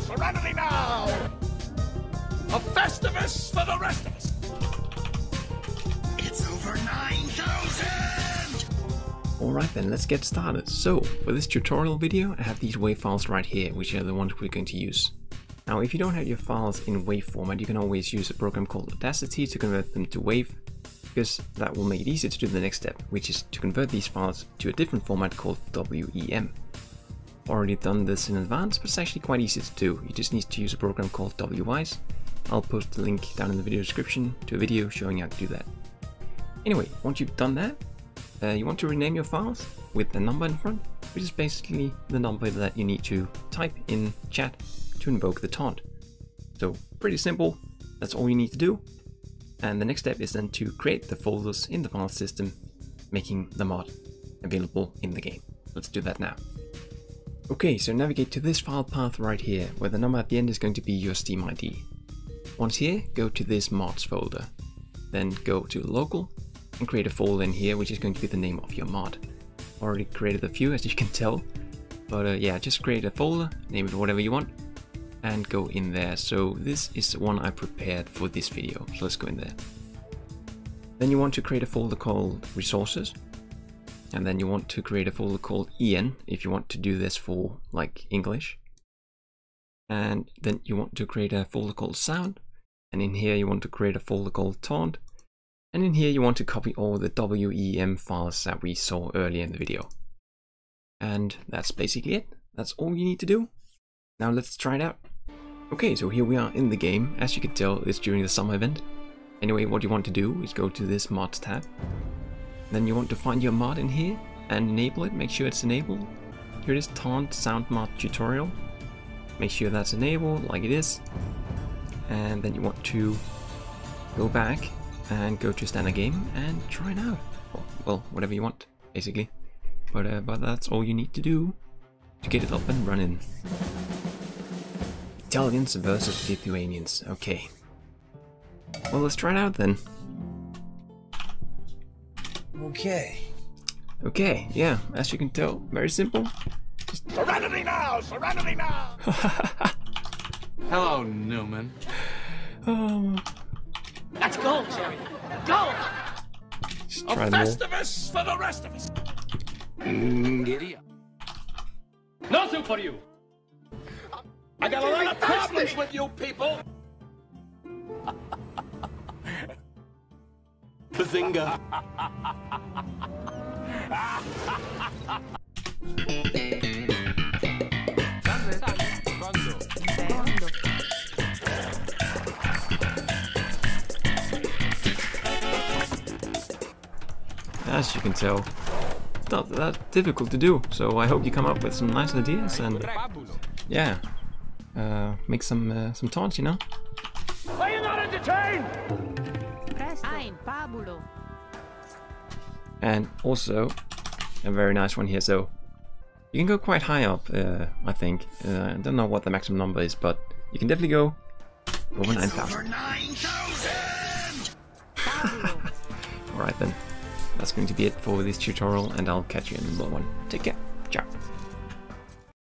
Serenity now! A Festivus for the rest of us! It's over 9,000! Alright then, let's get started. So, for this tutorial video, I have these WAV files right here, which are the ones we're going to use. Now, if you don't have your files in WAV format, you can always use a program called Audacity to convert them to WAV, because that will make it easier to do the next step, which is to convert these files to a different format called WEM. I've already done this in advance, but it's actually quite easy to do. You just need to use a program called Wwise. I'll post the link down in the video description to a video showing how to do that. Anyway, once you've done that, you want to rename your files with the number in front, which is basically the number that you need to type in chat to invoke the taunt. So pretty simple, that's all you need to do. And the next step is then to create the folders in the file system, making the mod available in the game. Let's do that now. Okay, so navigate to this file path right here, where the number at the end is going to be your Steam ID. Once here, go to this mods folder. Then go to local and create a folder in here, which is going to be the name of your mod. Already created a few, as you can tell, but yeah, just create a folder, name it whatever you want, and go in there. So this is the one I prepared for this video, so let's go in there. Then you want to create a folder called resources, and then you want to create a folder called en if you want to do this for like English. And then you want to create a folder called sound, and in here you want to create a folder called taunt, and in here you want to copy all the WEM files that we saw earlier in the video. And that's basically it. That's all you need to do. Now let's try it out. Okay, so here we are in the game. As you can tell, it's during the summer event. Anyway, what you want to do is go to this mods tab. Then you want to find your mod in here and enable it. Make sure it's enabled. Here it is, taunt sound mod tutorial. Make sure that's enabled like it is. And then you want to go back and go to standard game and try it out. Well, whatever you want, basically. But that's all you need to do to get it up and running. Italians versus Lithuanians, okay. Well, let's try it out then. Okay, yeah, as you can tell, very simple. Just... Serenity now! Serenity now! Hello, Newman. That's gold, Jerry. Gold! Just try a Festivus for the rest of us! Giddy up. Nothing for you! I got a lot of problems with you people! Bazinga! As you can tell, it's not that difficult to do, so I hope you come up with some nice ideas and yeah. Make some taunts, you know? Are you not entertained? And also, a very nice one here, so you can go quite high up, I think. I don't know what the maximum number is, but you can definitely go over 9,000. Alright then, that's going to be it for this tutorial, and I'll catch you in another one. Take care.